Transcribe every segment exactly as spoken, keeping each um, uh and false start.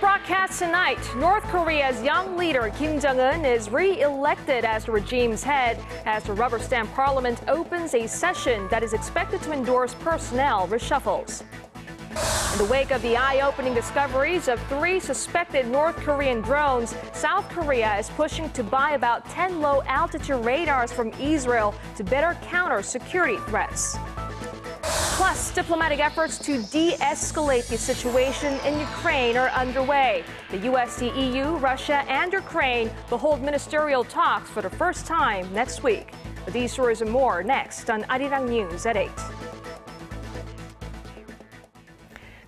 Broadcast tonight, North Korea's young leader Kim Jong-un is re-elected as the regime's head as the rubber stamp parliament opens a session that is expected to endorse personnel reshuffles. In the wake of the eye-opening discoveries of three suspected North Korean drones, South Korea is pushing to buy about ten low-altitude radars from Israel to better counter security threats. Plus, diplomatic efforts to de-escalate the situation in Ukraine are underway. The U S C E U, Russia, and Ukraine will hold ministerial talks for the first time next week. But these stories and more next on Arirang News at eight.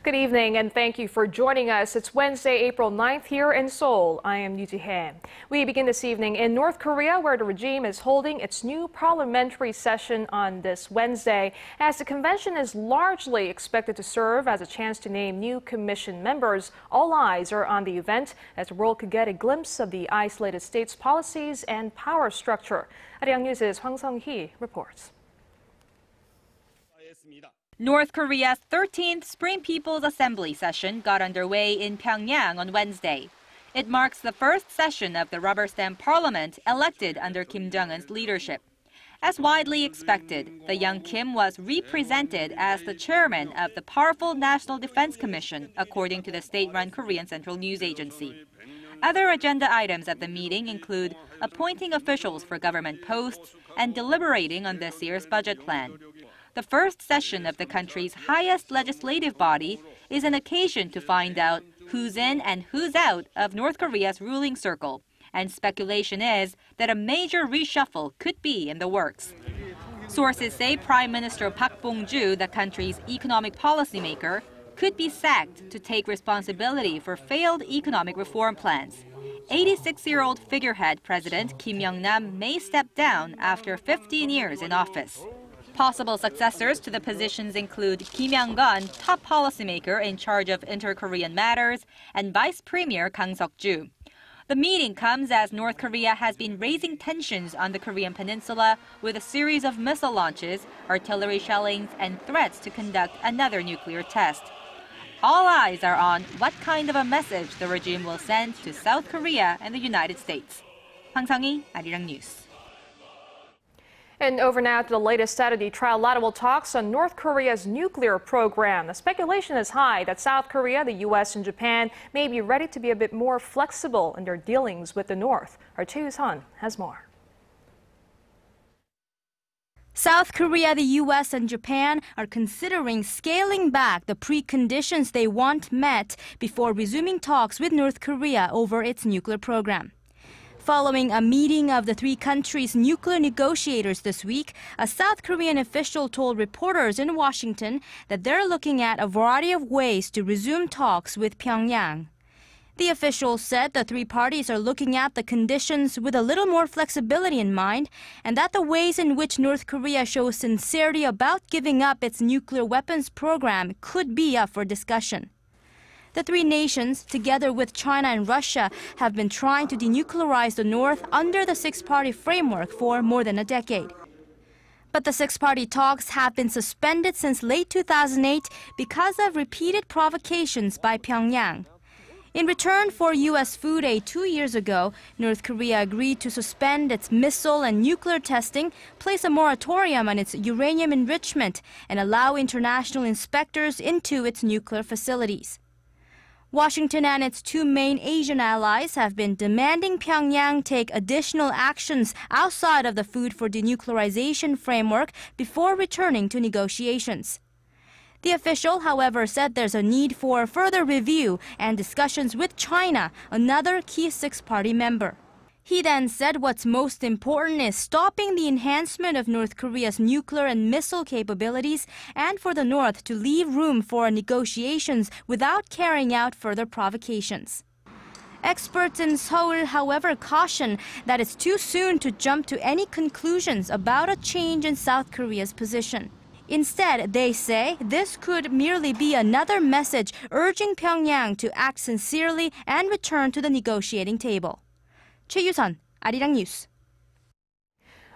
Good evening and thank you for joining us. It's Wednesday, April ninth here in Seoul. I am Yoo Ji-hye. We begin this evening in North Korea, where the regime is holding its new parliamentary session on this Wednesday, as the convention is largely expected to serve as a chance to name new commission members. All eyes are on the event as the world could get a glimpse of the isolated state's policies and power structure. Arirang News's Hwang Sung-hee reports. North Korea's thirteenth Spring People's Assembly session got underway in Pyongyang on Wednesday. It marks the first session of the rubber stamp parliament elected under Kim Jong-un's leadership. As widely expected, the young Kim was represented as the chairman of the powerful National Defense Commission, according to the state-run Korean Central News Agency. Other agenda items at the meeting include appointing officials for government posts and deliberating on this year's budget plan. The first session of the country's highest legislative body is an occasion to find out who's in and who's out of North Korea's ruling circle, and speculation is that a major reshuffle could be in the works. Sources say Prime Minister Pak Bong-ju, the country's economic policymaker, could be sacked to take responsibility for failed economic reform plans. eighty-six-year-old figurehead President Kim Yong-nam may step down after fifteen years in office. Possible successors to the positions include Kim Yong-gun, top policymaker in charge of inter-Korean matters, and Vice Premier Kang Seok-ju. The meeting comes as North Korea has been raising tensions on the Korean peninsula with a series of missile launches, artillery shellings, and threats to conduct another nuclear test. All eyes are on what kind of a message the regime will send to South Korea and the United States. Hwang Sung-hee, Arirang News. And over now to the latest out of the trilateral talks on North Korea's nuclear program. The speculation is high that South Korea, the U S, and Japan may be ready to be a bit more flexible in their dealings with the North. Our Choi You-sun has more. South Korea, the U S, and Japan are considering scaling back the preconditions they want met before resuming talks with North Korea over its nuclear program. Following a meeting of the three countries' nuclear negotiators this week, a South Korean official told reporters in Washington that they're looking at a variety of ways to resume talks with Pyongyang. The official said the three parties are looking at the conditions with a little more flexibility in mind, and that the ways in which North Korea shows sincerity about giving up its nuclear weapons program could be up for discussion. The three nations, together with China and Russia, have been trying to denuclearize the North under the six-party framework for more than a decade. But the six-party talks have been suspended since late two thousand eight because of repeated provocations by Pyongyang. In return for U S food aid two years ago, North Korea agreed to suspend its missile and nuclear testing, place a moratorium on its uranium enrichment, and allow international inspectors into its nuclear facilities. Washington and its two main Asian allies have been demanding Pyongyang take additional actions outside of the Food for Denuclearization framework before returning to negotiations. The official, however, said there's a need for further review and discussions with China, another key six-party member. He then said what's most important is stopping the enhancement of North Korea's nuclear and missile capabilities, and for the North to leave room for negotiations without carrying out further provocations. Experts in Seoul, however, caution that it's too soon to jump to any conclusions about a change in South Korea's position. Instead, they say this could merely be another message urging Pyongyang to act sincerely and return to the negotiating table. Choi You-sun, Arirang News.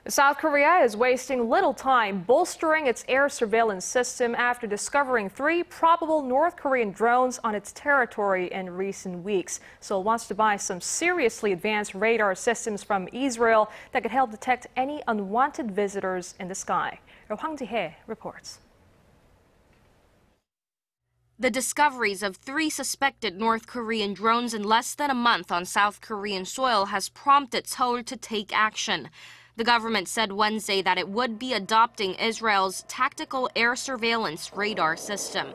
South Korea is wasting little time bolstering its air surveillance system after discovering three probable North Korean drones on its territory in recent weeks. Seoul wants to buy some seriously advanced radar systems from Israel that could help detect any unwanted visitors in the sky. Hwang Ji-hye reports. The discoveries of three suspected North Korean drones in less than a month on South Korean soil has prompted Seoul to take action. The government said Wednesday that it would be adopting Israel's tactical air surveillance radar system.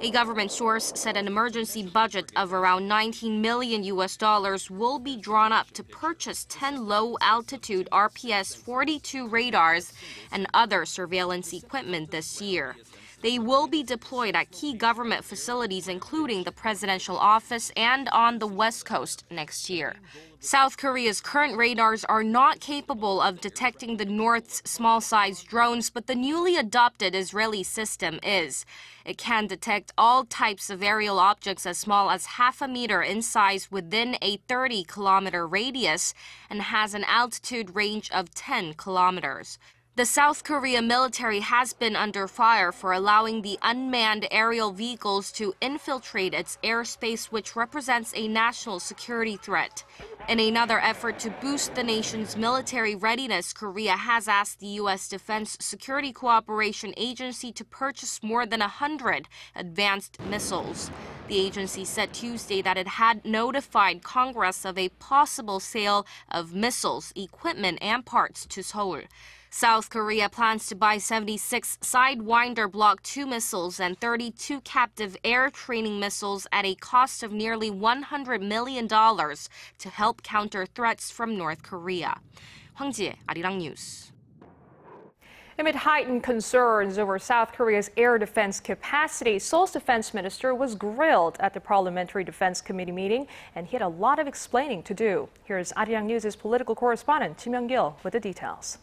A government source said an emergency budget of around nineteen million U S dollars will be drawn up to purchase ten low-altitude R P S forty-two radars and other surveillance equipment this year. They will be deployed at key government facilities, including the presidential office and on the West Coast next year. South Korea's current radars are not capable of detecting the North's small-sized drones, but the newly adopted Israeli system is. It can detect all types of aerial objects as small as half a meter in size within a thirty kilometer radius and has an altitude range of ten kilometers. The South Korea military has been under fire for allowing the unmanned aerial vehicles to infiltrate its airspace, which represents a national security threat. In another effort to boost the nation's military readiness, Korea has asked the U S Defense Security Cooperation Agency to purchase more than one hundred advanced missiles. The agency said Tuesday that it had notified Congress of a possible sale of missiles, equipment, and parts to Seoul. South Korea plans to buy seventy-six Sidewinder Block two missiles and thirty-two captive air training missiles at a cost of nearly one hundred million dollars to help counter threats from North Korea. Hwang Ji-hye, Arirang News. Amid heightened concerns over South Korea's air defense capacity, Seoul's defense minister was grilled at the Parliamentary Defense Committee meeting, and he had a lot of explaining to do. Here's Arirang News' political correspondent, Kim Yong-kil, with the details.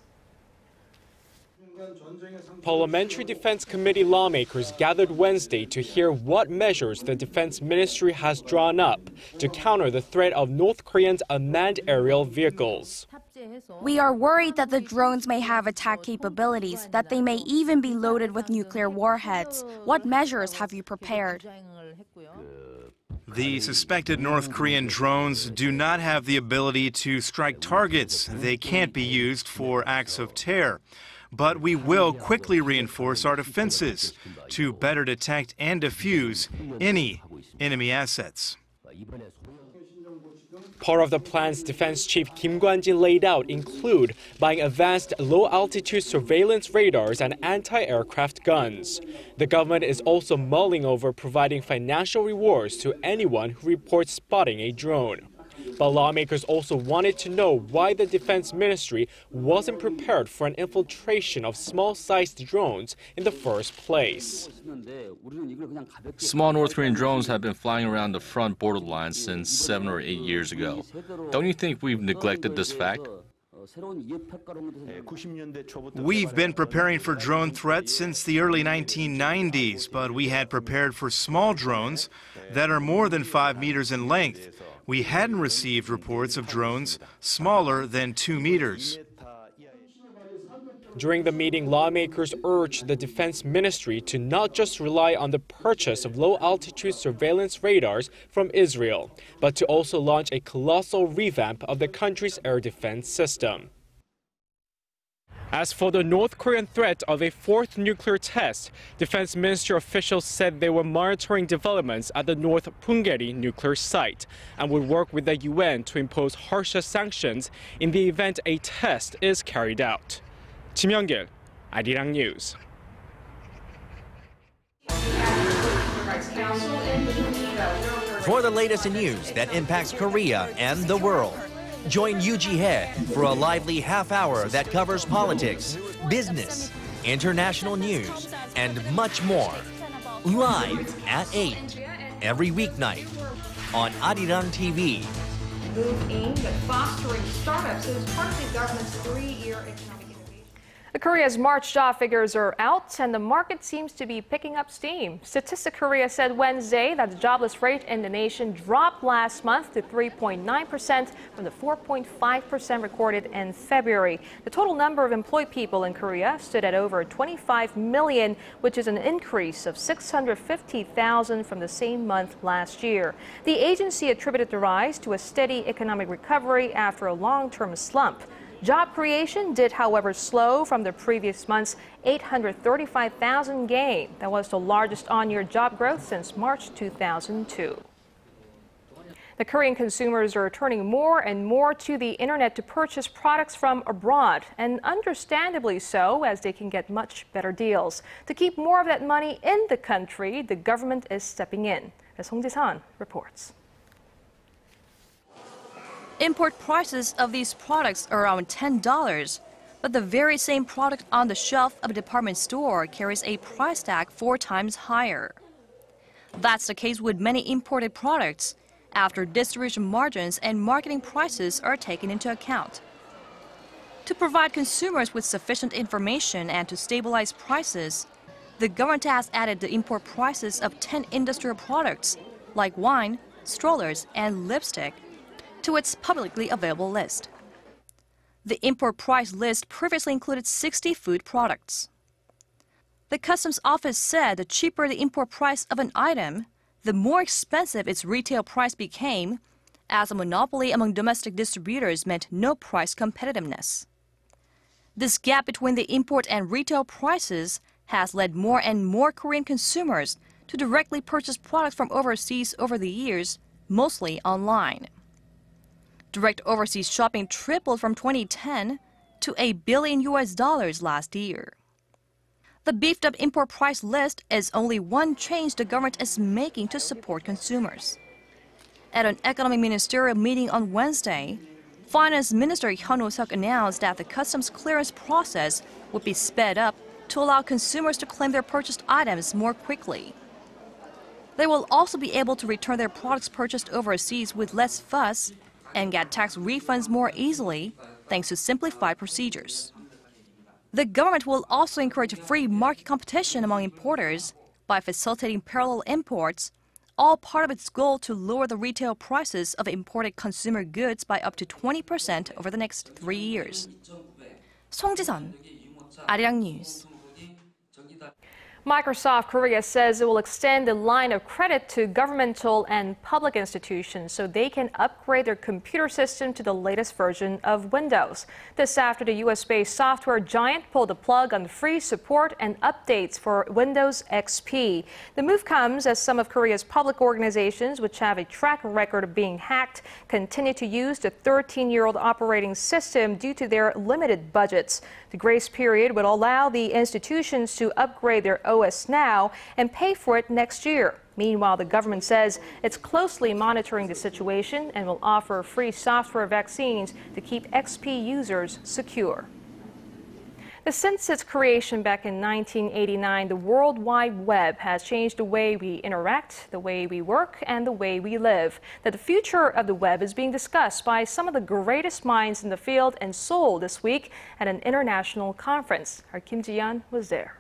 Parliamentary Defense Committee lawmakers gathered Wednesday to hear what measures the Defense Ministry has drawn up to counter the threat of North Koreans' unmanned aerial vehicles. We are worried that the drones may have attack capabilities, that they may even be loaded with nuclear warheads. What measures have you prepared? The suspected North Korean drones do not have the ability to strike targets. They can't be used for acts of terror. But we will quickly reinforce our defenses to better detect and defuse any enemy assets. Part of the plans Defense Chief Kim Kwan-jin laid out include buying advanced low-altitude surveillance radars and anti-aircraft guns. The government is also mulling over providing financial rewards to anyone who reports spotting a drone. But lawmakers also wanted to know why the Defense Ministry wasn't prepared for an infiltration of small-sized drones in the first place. Small North Korean drones have been flying around the front borderline since seven or eight years ago. Don't you think we've neglected this fact? We've been preparing for drone threats since the early nineteen nineties, but we had prepared for small drones that are more than five meters in length. We hadn't received reports of drones smaller than two meters. During the meeting, lawmakers urged the Defense Ministry to not just rely on the purchase of low-altitude surveillance radars from Israel, but to also launch a colossal revamp of the country's air defense system. As for the North Korean threat of a fourth nuclear test, Defense Ministry officials said they were monitoring developments at the North Punggye-ri nuclear site and would work with the U N to impose harsher sanctions in the event a test is carried out. Ji Myung-kil, Arirang News. For the latest in news that impacts Korea and the world, join Yoo Ji-hye for a lively half hour that covers politics, business, international news, and much more. Live at eight, every weeknight on Arirang T V. The move aimed at fostering startups is part of the government's three-year economic. Korea's March job figures are out, and the market seems to be picking up steam. Statistics Korea said Wednesday that the jobless rate in the nation dropped last month to three point nine percent from the four point five percent recorded in February. The total number of employed people in Korea stood at over twenty-five million, which is an increase of six hundred fifty thousand from the same month last year. The agency attributed the rise to a steady economic recovery after a long-term slump. Job creation did, however, slow from the previous month's eight hundred thirty-five thousand gain. That was the largest on-year job growth since March two thousand two. The Korean consumers are turning more and more to the internet to purchase products from abroad, and understandably so, as they can get much better deals. To keep more of that money in the country, the government is stepping in. As Song Ji-sun reports. Import prices of these products are around ten dollars, but the very same product on the shelf of a department store carries a price tag four times higher. That's the case with many imported products, after distribution margins and marketing prices are taken into account. To provide consumers with sufficient information and to stabilize prices, the government has added the import prices of ten industrial products, like wine, strollers, and lipstick, to its publicly available list. The import price list previously included sixty food products. The Customs Office said the cheaper the import price of an item, the more expensive its retail price became, as a monopoly among domestic distributors meant no price competitiveness. This gap between the import and retail prices has led more and more Korean consumers to directly purchase products from overseas over the years, mostly online. Direct overseas shopping tripled from twenty ten to eight billion U S dollars last year. The beefed-up import price list is only one change the government is making to support consumers. At an economic ministerial meeting on Wednesday, Finance Minister Hyun Woo-suk announced that the customs clearance process would be sped up to allow consumers to claim their purchased items more quickly. They will also be able to return their products purchased overseas with less fuss and get tax refunds more easily, thanks to simplified procedures. The government will also encourage free market competition among importers by facilitating parallel imports, all part of its goal to lower the retail prices of imported consumer goods by up to twenty percent over the next three years. Song Ji-sun, Arirang News. Microsoft Korea says it will extend the line of credit to governmental and public institutions so they can upgrade their computer system to the latest version of Windows. This after the U S-based software giant pulled the plug on free support and updates for Windows X P. The move comes as some of Korea's public organizations, which have a track record of being hacked, continue to use the thirteen-year-old operating system due to their limited budgets. The grace period would allow the institutions to upgrade their O S now and pay for it next year. Meanwhile, the government says it's closely monitoring the situation and will offer free software vaccines to keep X P users secure. Since its creation back in nineteen eighty-nine, the World Wide Web has changed the way we interact, the way we work, and the way we live. That the future of the web is being discussed by some of the greatest minds in the field in Seoul this week at an international conference. Our Kim Ji-yeon was there.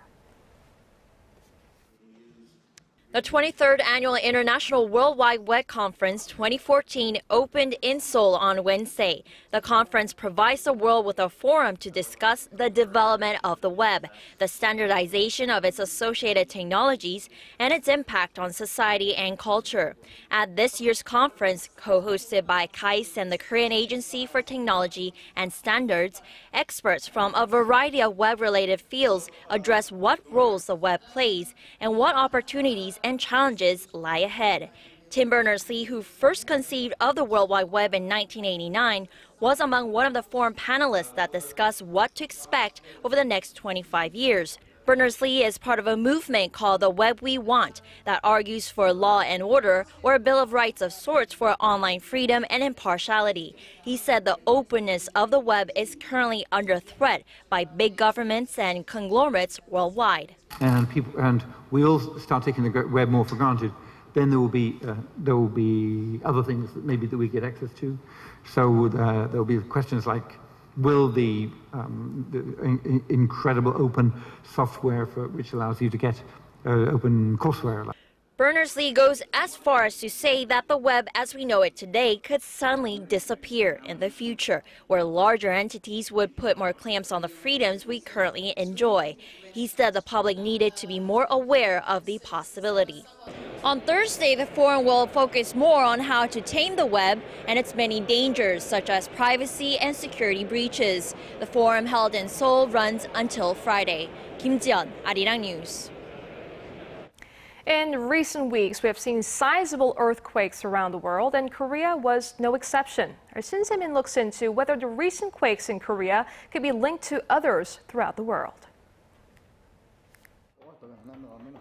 The twenty-third Annual International World Wide Web Conference twenty fourteen opened in Seoul on Wednesday. The conference provides the world with a forum to discuss the development of the web, the standardization of its associated technologies, and its impact on society and culture. At this year's conference, co-hosted by KAIST and the Korean Agency for Technology and Standards, experts from a variety of web-related fields address what roles the web plays and what opportunities and challenges lie ahead. Tim Berners-Lee, who first conceived of the World Wide Web in nineteen eighty-nine, was among one of the forum panelists that discussed what to expect over the next twenty-five years. Berners-Lee is part of a movement called the Web We Want that argues for law and order, or a Bill of Rights of sorts, for online freedom and impartiality. He said the openness of the web is currently under threat by big governments and conglomerates worldwide. And people, and we all start taking the web more for granted. Then there will be uh, there will be other things that maybe that we get access to. So uh, there will be questions like will the, um, the in, incredible open software for, which allows you to get uh, open courseware. Berners-Lee goes as far as to say that the web as we know it today could suddenly disappear in the future, where larger entities would put more clamps on the freedoms we currently enjoy. He said the public needed to be more aware of the possibility. On Thursday, the forum will focus more on how to tame the web and its many dangers, such as privacy and security breaches. The forum held in Seoul runs until Friday. Kim Ji-yeon, Arirang News. In recent weeks, we have seen sizable earthquakes around the world, and Korea was no exception. Our Shin Se-min looks into whether the recent quakes in Korea could be linked to others throughout the world.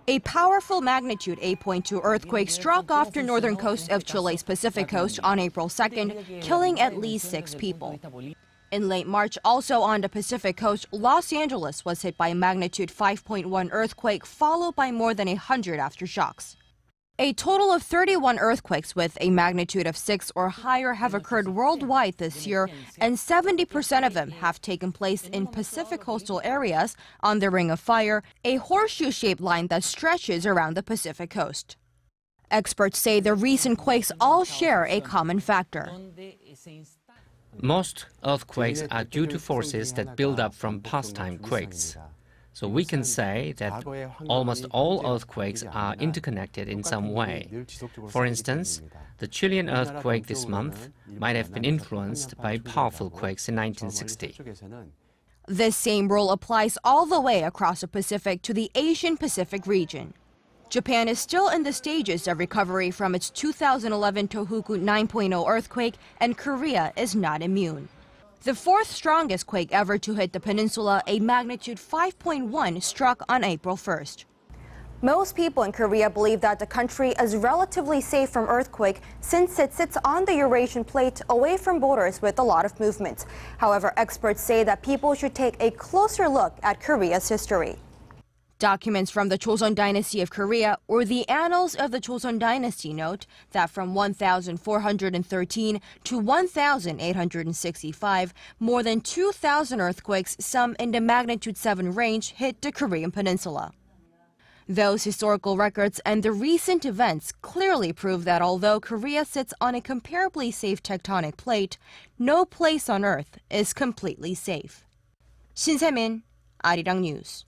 A powerful magnitude eight point two earthquake struck off the northern coast of Chile's Pacific Coast on April second, killing at least six people. In late March, also on the Pacific coast, Los Angeles was hit by a magnitude five point one earthquake, followed by more than one hundred aftershocks. A total of thirty-one earthquakes with a magnitude of six or higher have occurred worldwide this year, and seventy percent of them have taken place in Pacific coastal areas on the Ring of Fire, a horseshoe-shaped line that stretches around the Pacific coast. Experts say the recent quakes all share a common factor. Most earthquakes are due to forces that build up from past-time quakes. So we can say that almost all earthquakes are interconnected in some way. For instance, the Chilean earthquake this month might have been influenced by powerful quakes in nineteen sixty. This same rule applies all the way across the Pacific to the Asian Pacific region. Japan is still in the stages of recovery from its two thousand eleven Tohoku nine point oh earthquake, and Korea is not immune. The fourth strongest quake ever to hit the peninsula, a magnitude five point one, struck on April first. Most people in Korea believe that the country is relatively safe from earthquake since it sits on the Eurasian plate away from borders with a lot of movement. However, experts say that people should take a closer look at Korea's history. Documents from the Joseon Dynasty of Korea, or the Annals of the Joseon Dynasty, note that from one thousand four hundred thirteen to one thousand eight hundred sixty-five, more than two thousand earthquakes, some in the magnitude seven range, hit the Korean peninsula. Those historical records and the recent events clearly prove that although Korea sits on a comparably safe tectonic plate, no place on Earth is completely safe. Shin Se-min, Arirang News.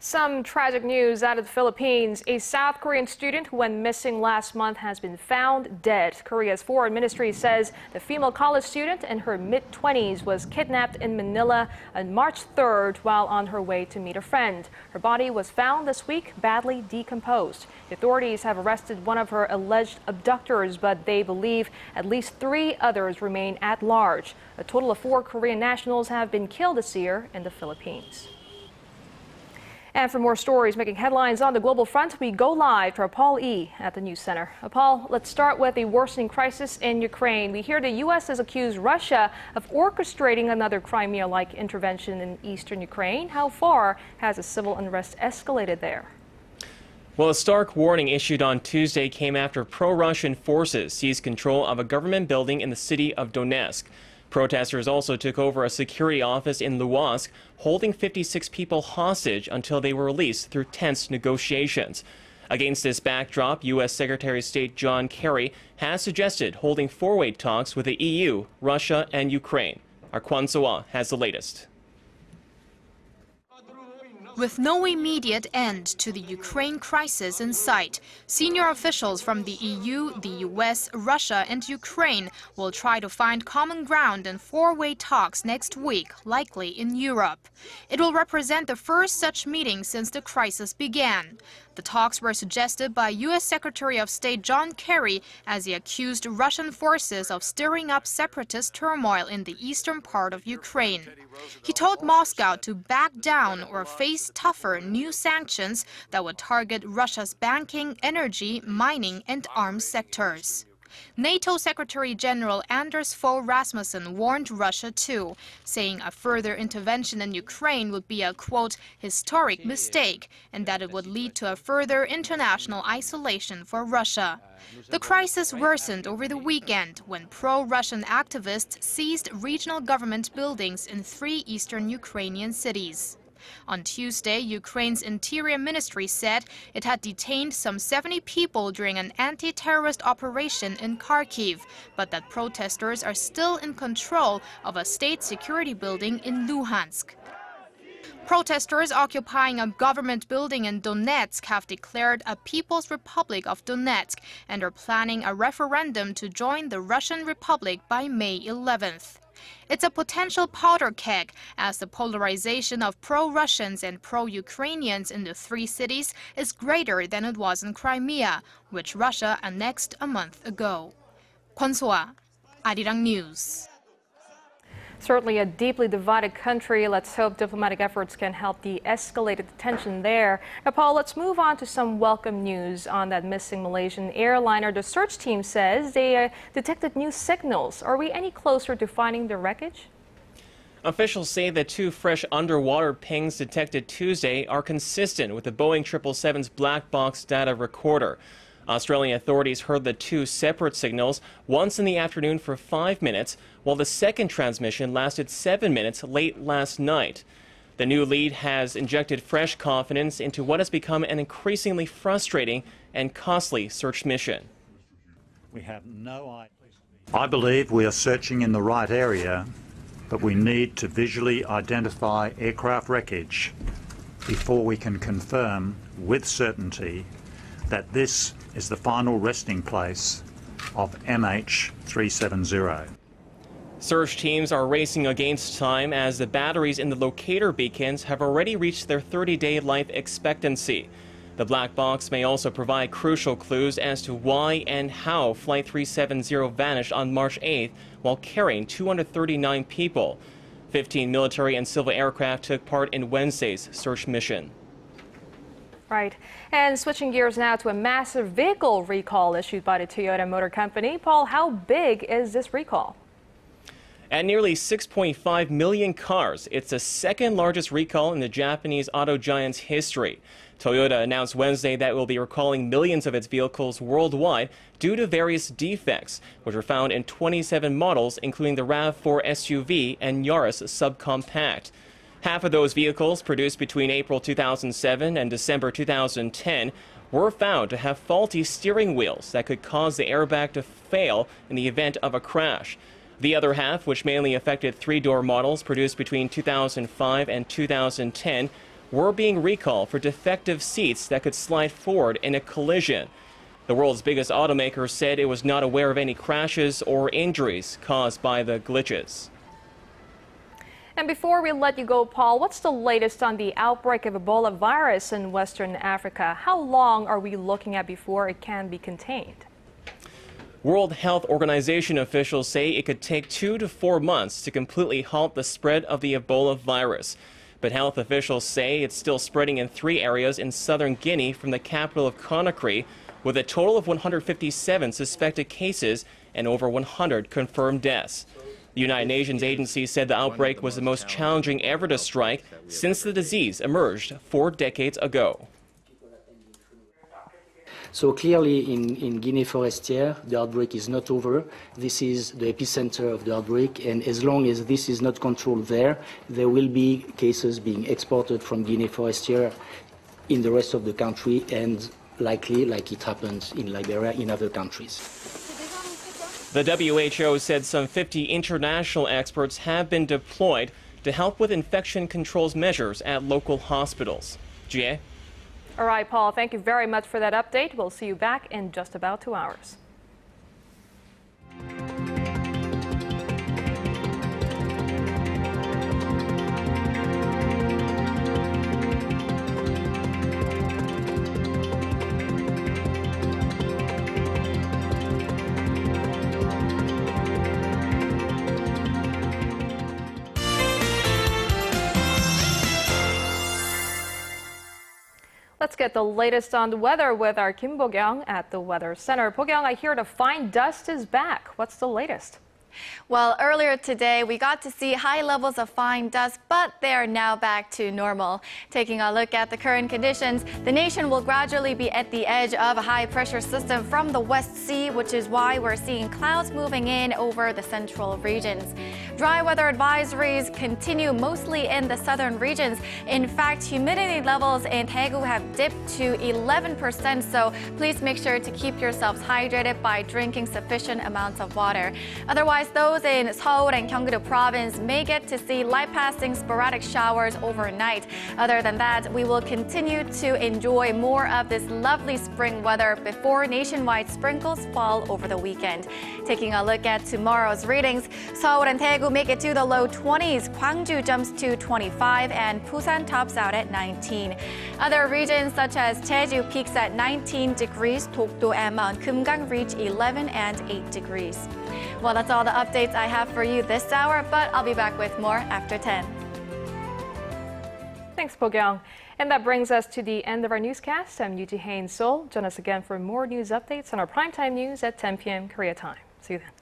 Some tragic news out of the Philippines. A South Korean student who went missing last month has been found dead. Korea's foreign ministry says the female college student in her mid-twenties was kidnapped in Manila on March third while on her way to meet a friend. Her body was found this week, badly decomposed. The authorities have arrested one of her alleged abductors, but they believe at least three others remain at large. A total of four Korean nationals have been killed this year in the Philippines. And for more stories making headlines on the global front, we go live to our Paul E. at the News Center. Paul, let's start with the worsening crisis in Ukraine. We hear the U S has accused Russia of orchestrating another Crimea-like intervention in eastern Ukraine. How far has the civil unrest escalated there? Well, a stark warning issued on Tuesday came after pro-Russian forces seized control of a government building in the city of Donetsk. Protesters also took over a security office in Luhansk, holding fifty-six people hostage until they were released through tense negotiations. Against this backdrop, U S Secretary of State John Kerry has suggested holding four-way talks with the E U, Russia, and Ukraine. Our Kwon Soa has the latest. With no immediate end to the Ukraine crisis in sight, senior officials from the E U, the U S, Russia and Ukraine will try to find common ground in four-way talks next week, likely in Europe. It will represent the first such meeting since the crisis began. The talks were suggested by U S Secretary of State John Kerry as he accused Russian forces of stirring up separatist turmoil in the eastern part of Ukraine. He told Moscow to back down or face tougher new sanctions that would target Russia's banking, energy, mining, and arms sectors. NATO Secretary General Anders Fogh Rasmussen warned Russia too, saying a further intervention in Ukraine would be a, quote, historic mistake, and that it would lead to a further international isolation for Russia. The crisis worsened over the weekend when pro-Russian activists seized regional government buildings in three eastern Ukrainian cities. On Tuesday, Ukraine's Interior Ministry said it had detained some seventy people during an anti-terrorist operation in Kharkiv, but that protesters are still in control of a state security building in Luhansk. Protesters occupying a government building in Donetsk have declared a People's Republic of Donetsk and are planning a referendum to join the Russian Republic by May eleventh. It's a potential powder keg, as the polarization of pro-Russians and pro-Ukrainians in the three cities is greater than it was in Crimea, which Russia annexed a month ago. Kwon Soa, Arirang News. Certainly a deeply divided country. Let's hope diplomatic efforts can help de-escalate the tension there. Now, Paul, let's move on to some welcome news on that missing Malaysian airliner. The search team says they uh, detected new signals. Are we any closer to finding the wreckage? Officials say the two fresh underwater pings detected Tuesday are consistent with the Boeing triple seven's black box data recorder. Australian authorities heard the two separate signals, once in the afternoon for five minutes, while the second transmission lasted seven minutes late last night. The new lead has injected fresh confidence into what has become an increasingly frustrating and costly search mission. We have no idea. I believe we are searching in the right area, but we need to visually identify aircraft wreckage before we can confirm with certainty that this is the final resting place of M H three seventy. Search teams are racing against time as the batteries in the locator beacons have already reached their thirty-day life expectancy. The black box may also provide crucial clues as to why and how Flight three seventy vanished on March eighth while carrying two hundred thirty-nine people. fifteen military and civil aircraft took part in Wednesday's search mission. Right. And switching gears now to a massive vehicle recall issued by the Toyota Motor Company. Paul, how big is this recall? At nearly six point five million cars, it's the second largest recall in the Japanese auto giant's history. Toyota announced Wednesday that it will be recalling millions of its vehicles worldwide due to various defects, which were found in twenty-seven models, including the RAV four S U V and Yaris subcompact. Half of those vehicles produced between April two thousand seven and December two thousand ten were found to have faulty steering wheels that could cause the airbag to fail in the event of a crash. The other half, which mainly affected three-door models produced between two thousand five and two thousand ten, were being recalled for defective seats that could slide forward in a collision. The world's biggest automaker said it was not aware of any crashes or injuries caused by the glitches. And before we let you go, Paul, what's the latest on the outbreak of Ebola virus in Western Africa? How long are we looking at before it can be contained? World Health Organization officials say it could take two to four months to completely halt the spread of the Ebola virus. But health officials say it's still spreading in three areas in southern Guinea from the capital of Conakry, with a total of one hundred fifty-seven suspected cases and over one hundred confirmed deaths. The United Nations agency said the outbreak was the most challenging ever to strike since the disease emerged four decades ago. So clearly in, in Guinea Forestier, the outbreak is not over. This is the epicenter of the outbreak, and as long as this is not controlled there, there will be cases being exported from Guinea Forestier in the rest of the country and likely, like it happened in Liberia, in other countries. The W H O said some fifty international experts have been deployed to help with infection controls measures at local hospitals. Ji-yeon? All right, Paul, thank you very much for that update. We'll see you back in just about two hours. Let's get the latest on the weather with our Kim Bo-kyung at the Weather Center. Bo-kyung, I hear the fine dust is back. What's the latest? Well, earlier today, we got to see high levels of fine dust, but they are now back to normal. Taking a look at the current conditions, the nation will gradually be at the edge of a high-pressure system from the West Sea, which is why we're seeing clouds moving in over the central regions. Dry weather advisories continue mostly in the southern regions. In fact, humidity levels in Daegu have dipped to eleven percent, so please make sure to keep yourselves hydrated by drinking sufficient amounts of water. Otherwise, those in Seoul and Gyeonggi-do province may get to see light-passing sporadic showers overnight. Other than that, we will continue to enjoy more of this lovely spring weather before nationwide sprinkles fall over the weekend. Taking a look at tomorrow's readings, Seoul and Daegu make it to the low twenties, Gwangju jumps to twenty-five, and Busan tops out at nineteen. Other regions such as Jeju peaks at nineteen degrees, Dokdo and Mount Kumgang reach eleven and eight degrees. Well, that's all the updates I have for you this hour, but I'll be back with more after ten. Thanks, Bo-kyung. And that brings us to the end of our newscast. I'm Yoo Ji-hye in Seoul. Join us again for more news updates on our primetime news at ten p m Korea time. See you then.